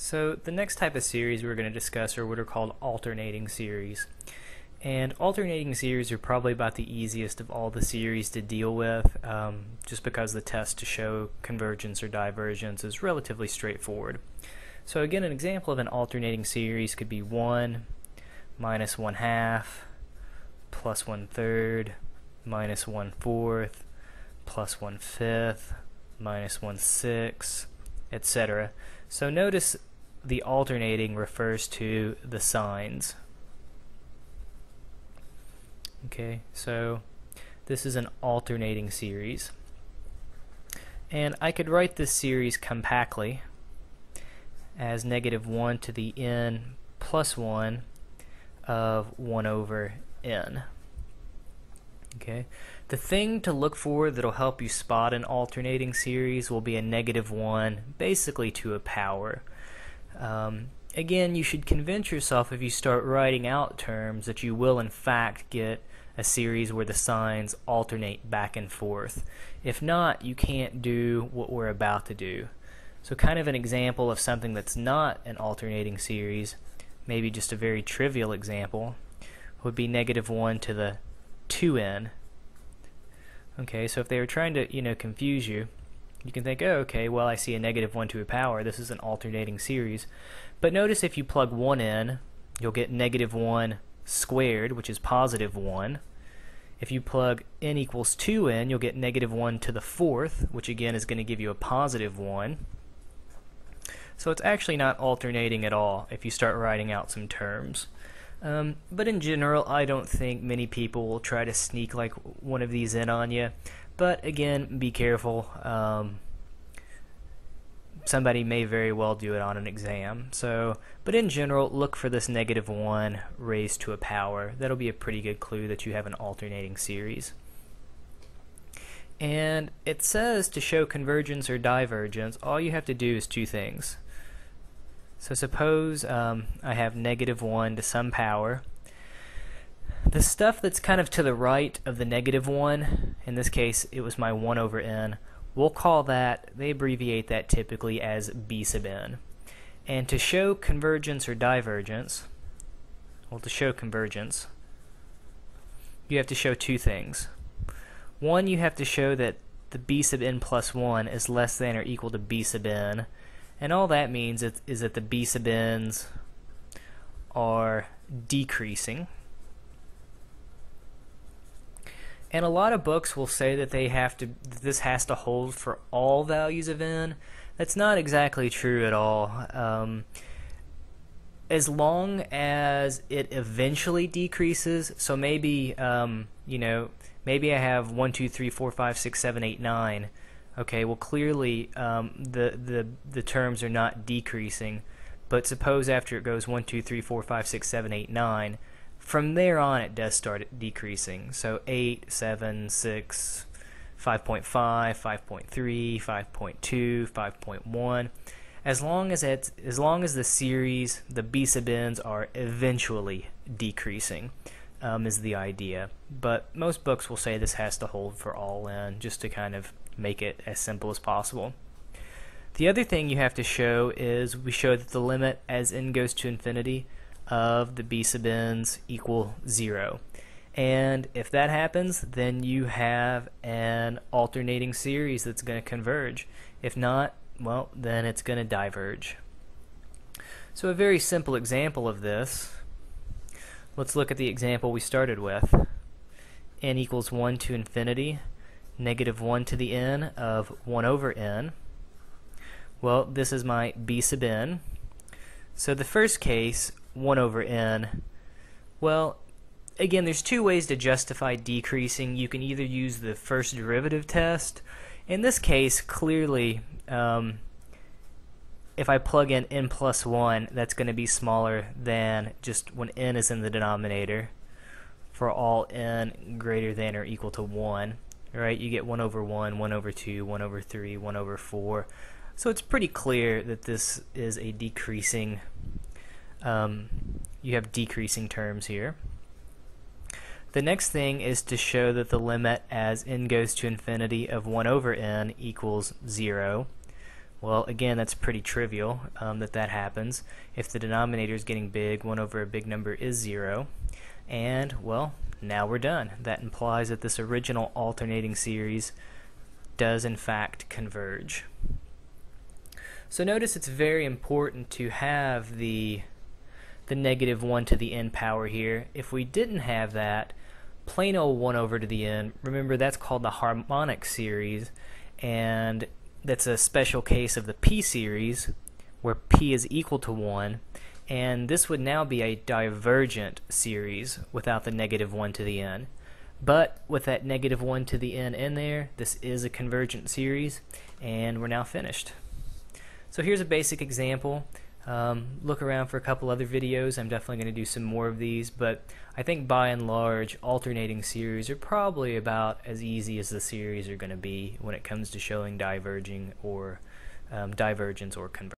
So the next type of series we're going to discuss are what are called alternating series. And alternating series are probably about the easiest of all the series to deal with, just because the test to show convergence or divergence is relatively straightforward. So again, an example of an alternating series could be 1 minus 1/2 plus 1/3 minus 1/4 plus 1/5 minus 1/6, etc. So notice the alternating refers to the signs. Okay, so this is an alternating series, and I could write this series compactly as -1 to the n plus 1 of 1 over n. Okay, the thing to look for that'll help you spot an alternating series will be a -1, basically to a power. Again, you should convince yourself if you start writing out terms that you will in fact get a series where the signs alternate back and forth. If not, you can't do what we're about to do. So kind of an example of something that's not an alternating series, maybe just a very trivial example, would be -1 to the 2n. Okay, so if they were trying to, confuse you, you can think, oh, okay, well, I see a -1 to a power. This is an alternating series. But notice if you plug 1 in, you'll get -1 squared, which is positive 1. If you plug n equals 2 in, you'll get -1 to the 4th, which again is going to give you a positive 1. So it's actually not alternating at all if you start writing out some terms. But in general, I don't think many people will try to sneak like one of these in on you. But again, be careful. Somebody may very well do it on an exam. But in general, look for this -1 raised to a power. That'll be a pretty good clue that you have an alternating series. And it says to show convergence or divergence, all you have to do is two things. So suppose I have -1 to some power. The stuff that's kind of to the right of the -1, in this case it was my 1 over n, we'll call that, they abbreviate that typically as b sub n. And to show convergence or divergence, well, to show convergence, you have to show two things. One, you have to show that the b sub n plus 1 is less than or equal to b sub n, and all that means is that the b sub n's are decreasing. And a lot of books will say that they have to, this has to hold for all values of n. That's not exactly true at all. As long as it eventually decreases, so maybe maybe I have 1, 2, 3, 4, 5, 6, 7, 8, 9. Okay, well clearly the terms are not decreasing. But suppose after it goes 1, 2, 3, 4, 5, 6, 7, 8, 9. From there on, it does start decreasing. So 8, 7, 6, 5.5, 5.3, 5.2, 5.1. As long as the series, the b sub n's are eventually decreasing, is the idea. But most books will say this has to hold for all n, just to kind of make it as simple as possible. The other thing you have to show is we show that the limit as n goes to infinity of the b sub n's equal 0. And if that happens, then you have an alternating series that's going to converge. If not, well, then it's going to diverge. So a very simple example of this, let's look at the example we started with. N equals 1 to infinity, -1 to the n of 1 over n. Well, this is my b sub n. So the first case, 1 over n, well, again, there's two ways to justify decreasing. You can either use the first derivative test. In this case, clearly, if I plug in n plus 1, that's going to be smaller than just when n is in the denominator for all n greater than or equal to 1. Right? You get 1 over 1, 1 over 2, 1 over 3, 1 over 4. So it's pretty clear that this is a decreasing, you have decreasing terms here. The next thing is to show that the limit as n goes to infinity of 1 over n equals 0. Well, again, that's pretty trivial that happens. If the denominator is getting big, 1 over a big number is 0. And, well, now we're done. That implies that this original alternating series does, in fact, converge. So notice it's very important to have the negative 1 to the n power here. If we didn't have that, plain old 1 over to the n, remember that's called the harmonic series, and that's a special case of the p series where p is equal to 1, and this would now be a divergent series without the negative 1 to the n. But with that negative 1 to the n in there, this is a convergent series, and we're now finished. So here's a basic example. Look around for a couple other videos. I'm definitely going to do some more of these, but I think by and large alternating series are probably about as easy as the series are going to be when it comes to showing divergence or convergence.